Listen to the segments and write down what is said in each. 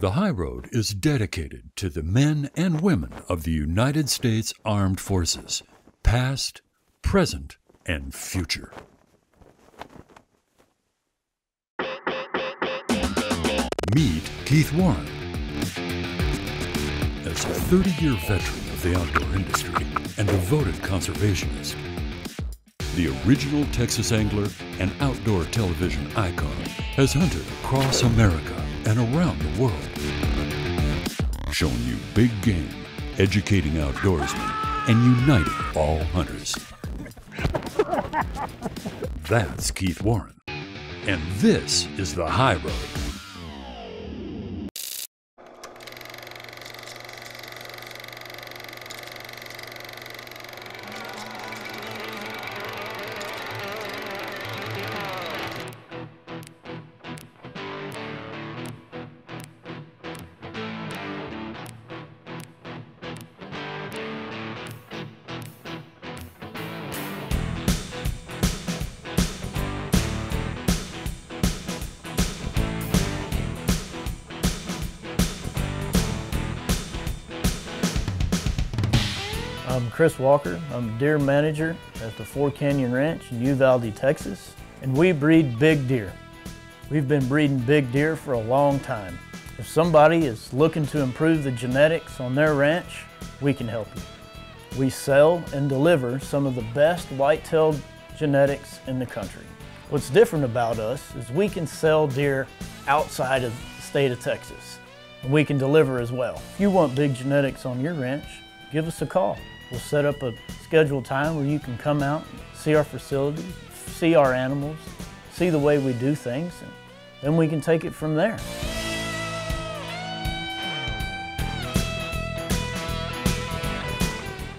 The High Road is dedicated to the men and women of the United States Armed Forces, past, present, and future. Meet Keith Warren. As a 30-year veteran of the outdoor industry and devoted conservationist, the original Texas angler and outdoor television icon has hunted across America and around the world, showing you big game, educating outdoorsmen, and uniting all hunters. That's Keith Warren, and this is The High Road. I'm Chris Walker. I'm a deer manager at the Four Canyon Ranch in Uvalde, Texas, and we breed big deer. We've been breeding big deer for a long time. If somebody is looking to improve the genetics on their ranch, we can help you. We sell and deliver some of the best white-tailed genetics in the country. What's different about us is we can sell deer outside of the state of Texas, and we can deliver as well. If you want big genetics on your ranch, give us a call. We'll set up a scheduled time where you can come out, see our facilities, see our animals, see the way we do things, and then we can take it from there.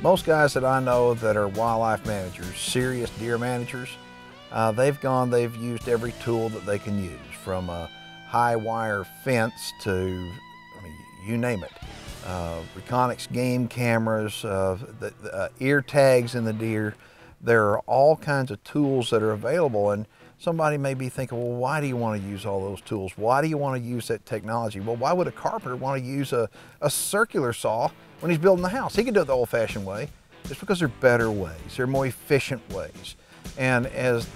Most guys that I know that are wildlife managers, serious deer managers, they've used every tool that they can use, from a high wire fence to, I mean, you name it. Reconyx game cameras, the ear tags in the deer. There are all kinds of tools that are available, and somebody may be thinking, well, why do you want to use all those tools? Why do you want to use that technology? Well, why would a carpenter want to use a circular saw when he's building the house? He can do it the old-fashioned way. It's because they're better ways. They're more efficient ways. And as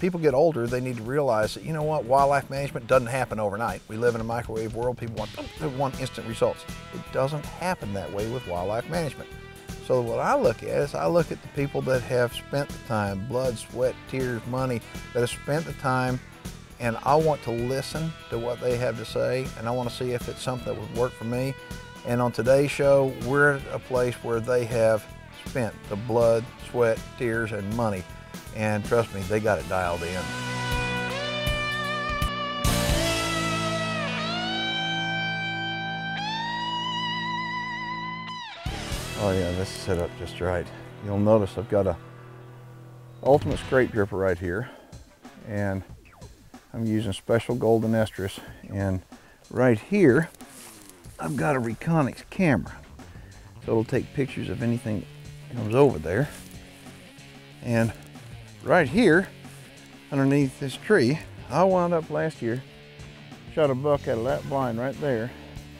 people get older, they need to realize that, you know what, wildlife management doesn't happen overnight. We live in a microwave world. People want instant results. It doesn't happen that way with wildlife management. So what I look at is I look at the people that have spent the time, blood, sweat, tears, money, that have spent the time, and I want to listen to what they have to say, and I want to see if it's something that would work for me. And on today's show, we're at a place where they have spent the blood, sweat, tears, and money. And trust me, they got it dialed in. Oh yeah, this is set up just right. You'll notice I've got a ultimate scrape dripper right here, and I'm using special golden estrus. And right here, I've got a Reconyx camera. So it'll take pictures of anything that comes over there. And right here, underneath this tree, I wound up last year, shot a buck out of that blind right there,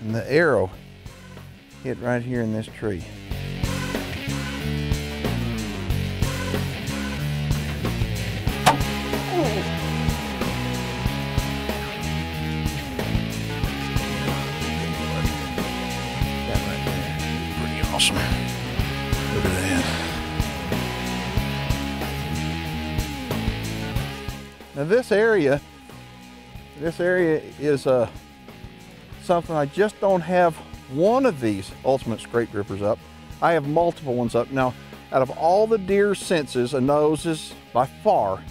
and the arrow hit right here in this tree. That right there, pretty awesome. Look at that. Now this area is something I just don't have one of these ultimate scrape drippers up. I have multiple ones up. Now, out of all the deer senses, a nose is by far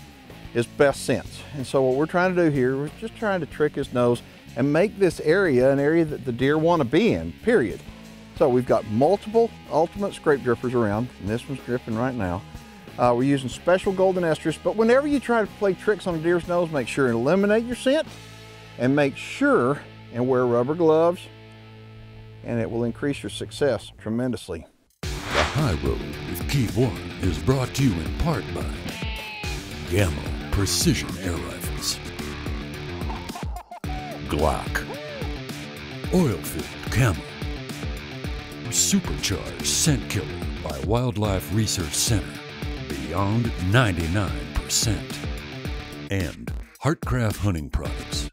his best sense. And so what we're trying to do here, we're just trying to trick his nose and make this area an area that the deer want to be in, period. So we've got multiple ultimate scrape drippers around, and this one's dripping right now. We're using special golden estrus, but whenever you try to play tricks on a deer's nose, make sure and eliminate your scent, and make sure and wear rubber gloves, and it will increase your success tremendously. The High Road with Keith Warren is brought to you in part by Gamo Precision Air Rifles, Glock, Oil-filled Camo, Supercharged Scent Killer by Wildlife Research Center, beyond 99%, and Heartcraft Hunting Products.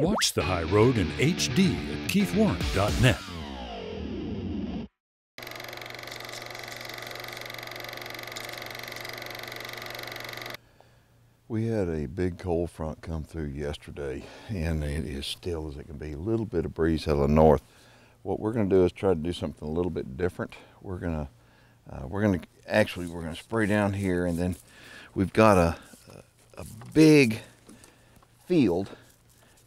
Watch The High Road in HD at keithwarren.net. We had a big cold front come through yesterday, and it is still as it can be. A little bit of breeze out of the north. What we're going to do is try to do something a little bit different. We're going to spray down here, and then we've got a big field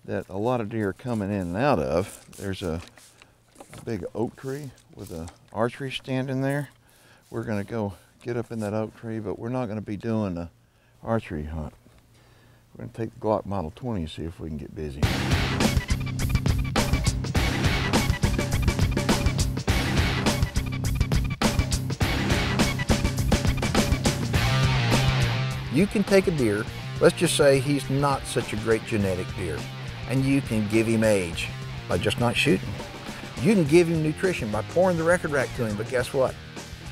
that a lot of deer are coming in and out of. There's a big oak tree with an archery stand in there. We're going to go get up in that oak tree, but we're not going to be doing a archery hunt. We're going to take the Glock Model 20 and see if we can get busy. You can take a deer, let's just say he's not such a great genetic deer, and you can give him age by just not shooting. You can give him nutrition by pouring the record rack to him, but guess what?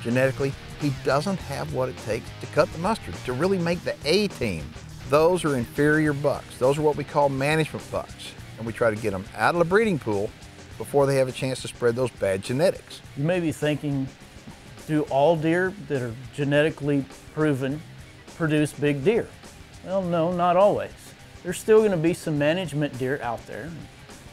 Genetically, he doesn't have what it takes to cut the mustard, to really make the A team. Those are inferior bucks. Those are what we call management bucks. And we try to get them out of the breeding pool before they have a chance to spread those bad genetics. You may be thinking, do all deer that are genetically proven produce big deer? Well, no, not always. There's still gonna be some management deer out there.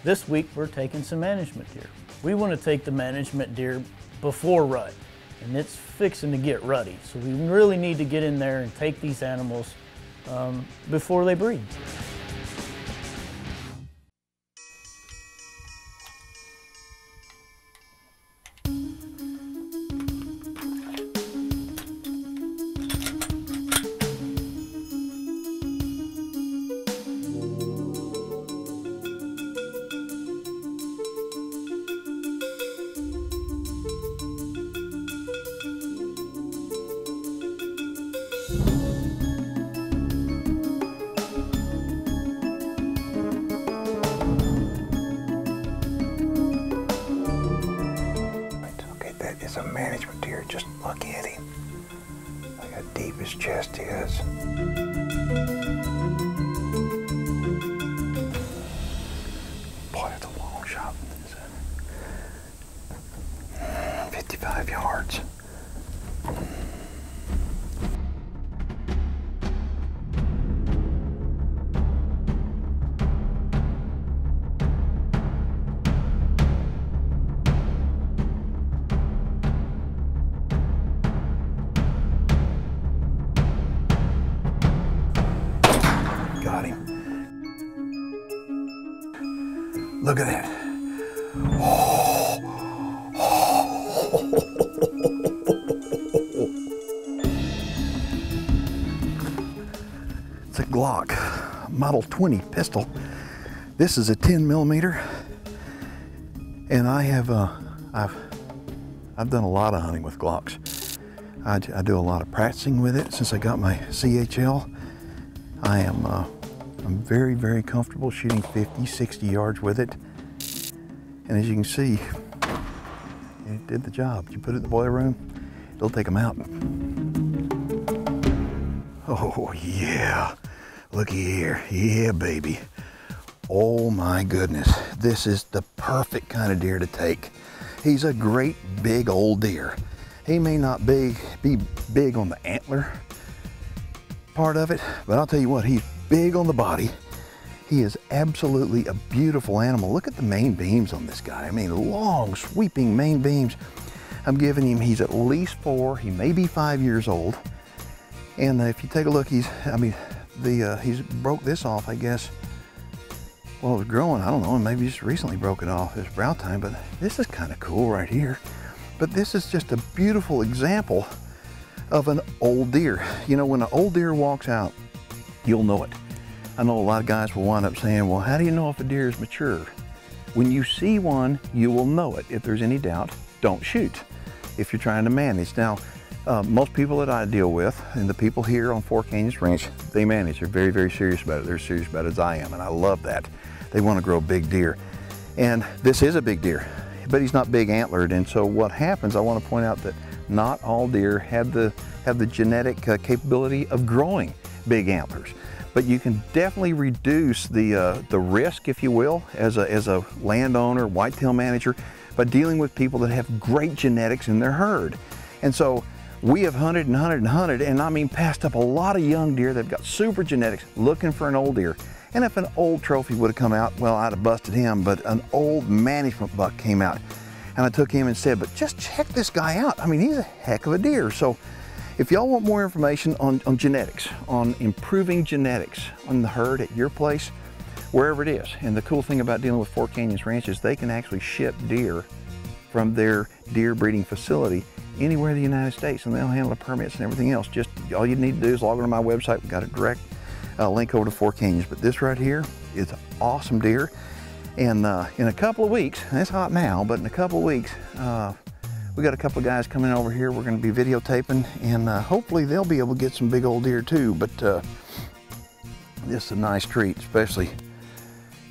This week, we're taking some management deer. We wanna take the management deer before rut, and it's fixing to get ruddy. So we really need to get in there and take these animals before they breed. Look at that. It's a Glock Model 20 pistol. This is a 10 millimeter, and I have I've done a lot of hunting with Glocks. I do a lot of practicing with it since I got my CHL. I'm very, very comfortable shooting 50, 60 yards with it. And as you can see, it did the job. You put it in the boiler room, it'll take them out. Oh yeah, looky here, yeah baby. Oh my goodness, this is the perfect kind of deer to take. He's a great big old deer. He may not be big on the antler part of it, but I'll tell you what, he's big on the body. He is absolutely a beautiful animal. Look at the main beams on this guy. I mean, long sweeping main beams. I'm giving him, he's at least 4, he may be 5 years old. And if you take a look, he's broke this off, I guess. Well, it was growing, I don't know, and maybe just recently broke it off his brow time, but this is kind of cool right here. But this is just a beautiful example of an old deer. You know, when an old deer walks out, you'll know it. I know a lot of guys will wind up saying, well, how do you know if a deer is mature? When you see one, you will know it. If there's any doubt, don't shoot if you're trying to manage. Now, most people that I deal with, and the people here on Four Canyons Ranch, they manage. They're very, very serious about it. They're as serious about it as I am, and I love that. They want to grow big deer. And this is a big deer, but he's not big antlered. And so what happens, I want to point out that not all deer have the genetic capability of growing big antlers. But you can definitely reduce the risk, if you will, as a landowner, whitetail manager, by dealing with people that have great genetics in their herd. And so we have hunted and hunted and hunted, and I mean passed up a lot of young deer that have got super genetics looking for an old deer. And if an old trophy would have come out, well, I'd have busted him, but an old management buck came out. And I took him and said, but just check this guy out. I mean, he's a heck of a deer. So if y'all want more information on genetics, on improving genetics on the herd at your place, wherever it is. And the cool thing about dealing with Four Canyons Ranch is they can actually ship deer from their deer breeding facility anywhere in the United States, and they'll handle the permits and everything else. Just all you need to do is log on to my website. We've got a direct link over to Four Canyons. But this right here is an awesome deer. And in a couple of weeks, and it's hot now, but in a couple of weeks, we got a couple of guys coming over here. We're going to be videotaping, and hopefully they'll be able to get some big old deer too. But this is a nice treat, especially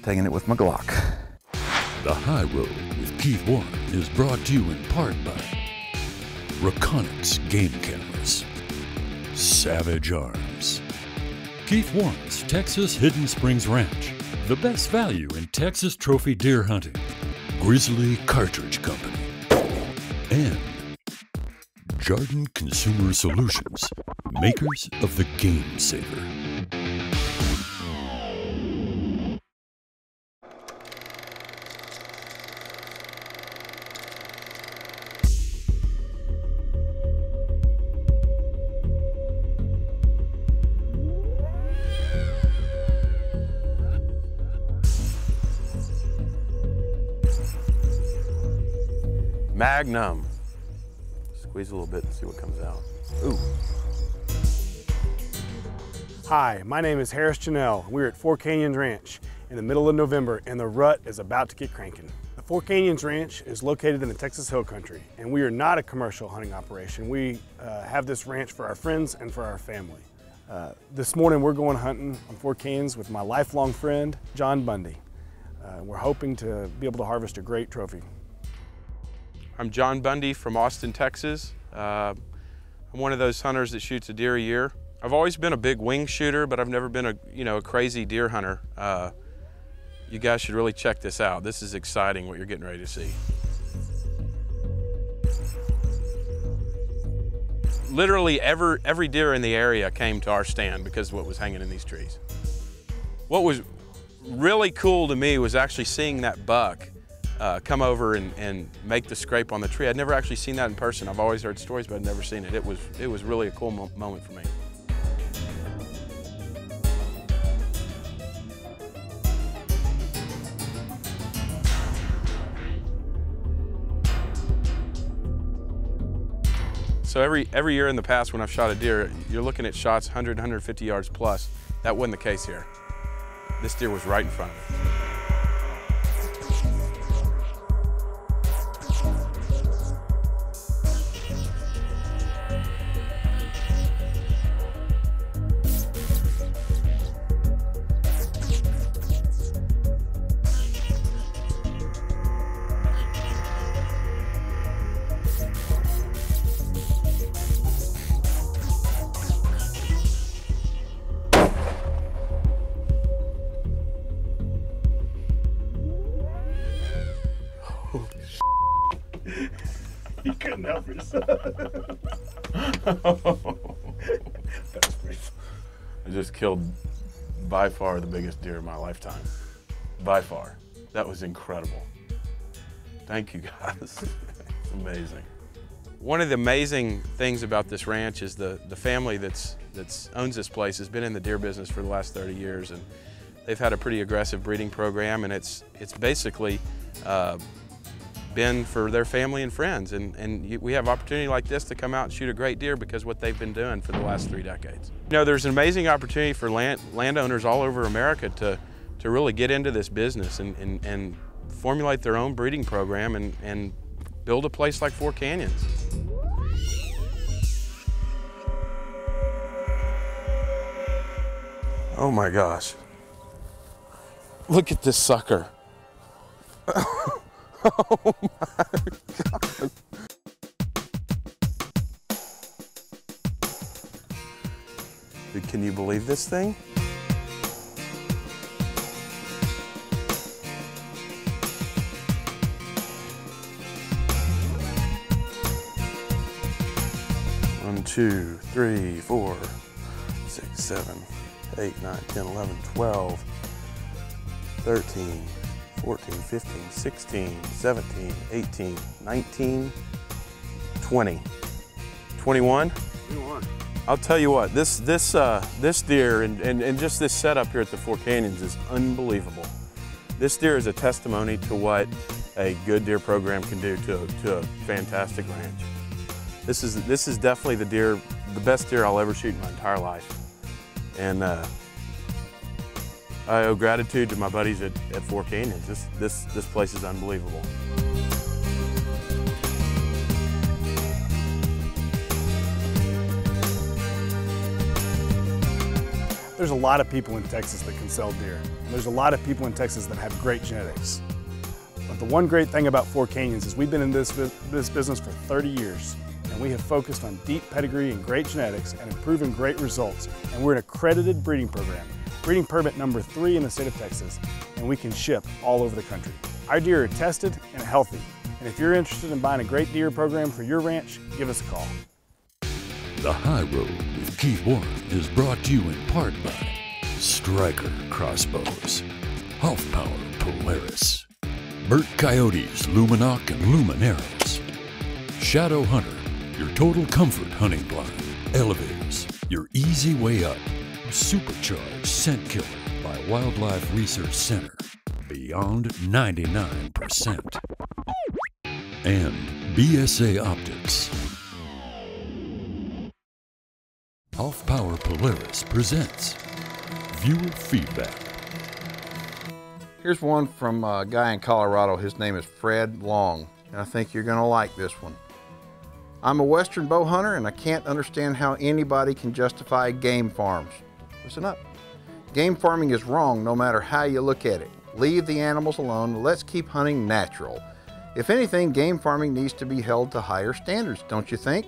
taking it with my Glock. The High Road with Keith Warren is brought to you in part by Reconyx Game Cameras, Savage Arms, Keith Warren's Texas Hidden Springs Ranch, the best value in Texas trophy deer hunting, Grizzly Cartridge Company, and Jarden Consumer Solutions, makers of the Game Saver. Magnum. Squeeze a little bit and see what comes out. Ooh. Hi, my name is Harris Chanel. We're at Four Canyons Ranch in the middle of November, and the rut is about to get cranking. The Four Canyons Ranch is located in the Texas Hill Country, and we are not a commercial hunting operation. We have this ranch for our friends and for our family. This morning we're going hunting on Four Canyons with my lifelong friend, John Bundy. We're hoping to be able to harvest a great trophy. I'm John Bundy from Austin, Texas. I'm one of those hunters that shoots a deer a year. I've always been a big wing shooter, but I've never been a crazy deer hunter. You guys should really check this out. This is exciting what you're getting ready to see. Literally every deer in the area came to our stand because of what was hanging in these trees. What was really cool to me was actually seeing that buck come over and make the scrape on the tree. I'd never actually seen that in person. I've always heard stories, but I'd never seen it. It was really a cool moment for me. So every year in the past when I've shot a deer, you're looking at shots 100, 150 yards plus. That wasn't the case here. This deer was right in front of me. He couldn't help himself. That was pretty fun. I just killed by far the biggest deer of my lifetime. By far. That was incredible. Thank you guys. It's amazing. One of the amazing things about this ranch is the family that owns this place has been in the deer business for the last 30 years, and they've had a pretty aggressive breeding program, and it's basically been for their family and friends, and we have opportunity like this to come out and shoot a great deer because what they've been doing for the last 3 decades. You know, there's an amazing opportunity for landowners all over America to really get into this business and formulate their own breeding program and build a place like Four Canyons. Oh my gosh. Look at this sucker. Oh my God. Can you believe this thing? One, two, three, four, six, seven, 8, 9, 10, 11, 12, 13, 14, 15, 16, 17, 18, 19, 20, 21. 21. I'll tell you what, this deer and just this setup here at the Four Canyons is unbelievable. This deer is a testimony to what a good deer program can do to a fantastic ranch. This is definitely the best deer I'll ever shoot in my entire life. And I owe gratitude to my buddies at Four Canyons. This place is unbelievable. There's a lot of people in Texas that can sell deer. There's a lot of people in Texas that have great genetics. But the one great thing about Four Canyons is we've been in this business for 30 years. And we have focused on deep pedigree and great genetics and improving great results. And we're an accredited breeding program, breeding permit number 3 in the state of Texas, and we can ship all over the country. Our deer are tested and healthy. And if you're interested in buying a great deer program for your ranch, give us a call. The High Road with Keith Warren is brought to you in part by Striker Crossbows, Hoffpauir Polaris, Burt Coyote's Luminoc and Lumineras, Shadow Hunter, your total comfort hunting blind. Elevators, your easy way up. Supercharged Scent Killer by Wildlife Research Center. Beyond 99%. And BSA Optics. Hoffpauir Polaris presents Viewer Feedback. Here's one from a guy in Colorado. His name is Fred Long. And I think you're going to like this one. I'm a Western bow hunter and I can't understand how anybody can justify game farms. Listen up. Game farming is wrong no matter how you look at it. Leave the animals alone. Let's keep hunting natural. If anything, game farming needs to be held to higher standards, don't you think?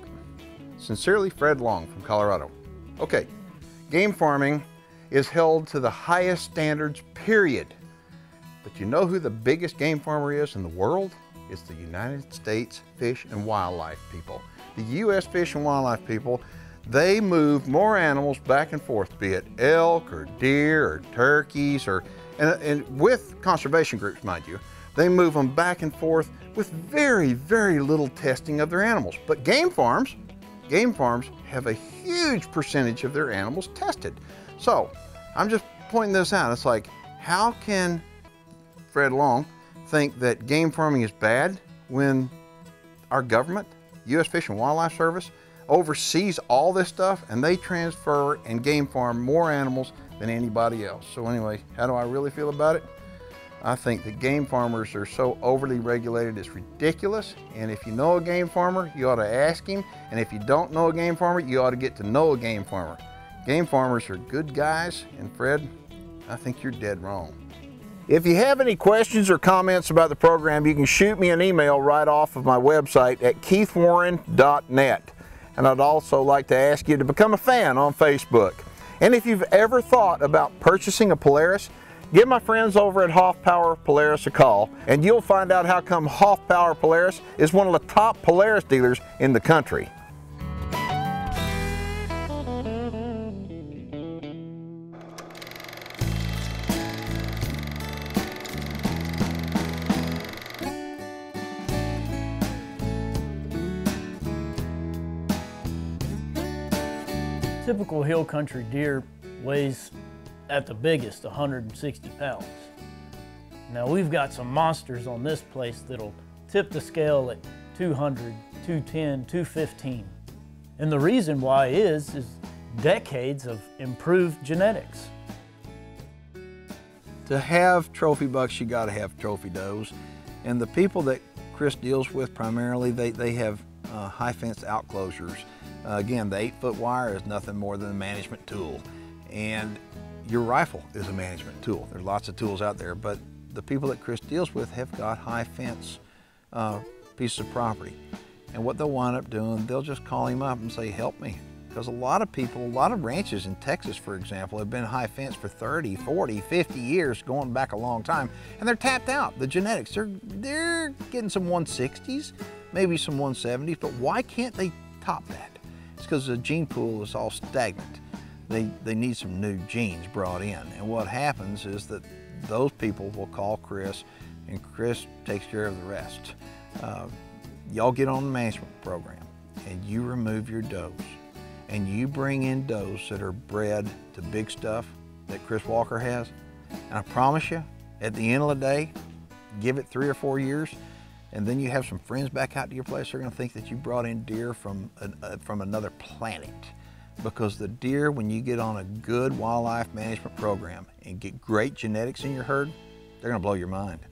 Sincerely, Fred Long from Colorado. Okay, game farming is held to the highest standards, period. But you know who the biggest game farmer is in the world? It's the United States Fish and Wildlife people. The U.S. Fish and Wildlife people, they move more animals back and forth, be it elk or deer or turkeys or, and with conservation groups, mind you, they move them back and forth with very, very little testing of their animals. But game farms have a huge percentage of their animals tested. So I'm just pointing this out. It's like, how can Fred Long think that game farming is bad when our government, U.S. Fish and Wildlife Service, oversees all this stuff and they transfer and game farm more animals than anybody else. So anyway, how do I really feel about it? I think that game farmers are so overly regulated, it's ridiculous. And if you know a game farmer, you ought to ask him. And if you don't know a game farmer, you ought to get to know a game farmer. Game farmers are good guys. And Fred, I think you're dead wrong. If you have any questions or comments about the program, you can shoot me an email right off of my website at keithwarren.net. And I'd also like to ask you to become a fan on Facebook. And if you've ever thought about purchasing a Polaris, give my friends over at Hoffpauir Polaris a call, and you'll find out how come Hoffpauir Polaris is one of the top Polaris dealers in the country. Typical hill country deer weighs, at the biggest, 160 pounds. Now we've got some monsters on this place that'll tip the scale at 200, 210, 215. And the reason why is decades of improved genetics. To have trophy bucks, you gotta have trophy does. And the people that Chris deals with primarily, they have high fence outclosures. Again, the 8-foot wire is nothing more than a management tool, and your rifle is a management tool. There's lots of tools out there, but the people that Chris deals with have got high fence pieces of property. And what they'll wind up doing, they'll just call him up and say, help me. Because a lot of people, a lot of ranches in Texas, for example, have been high fenced for 30, 40, 50 years, going back a long time, and they're tapped out. The genetics, they're getting some 160s, maybe some 170s, but why can't they top that? It's because the gene pool is all stagnant. They need some new genes brought in. And what happens is that those people will call Chris, and Chris takes care of the rest. Y'all get on the management program, and you remove your does. And you bring in does that are bred to big stuff that Chris Walker has. And I promise you, at the end of the day, give it 3 or 4 years, and then you have some friends back out to your place, they're gonna think that you brought in deer from another planet. Because the deer, when you get on a good wildlife management program and get great genetics in your herd, they're gonna blow your mind.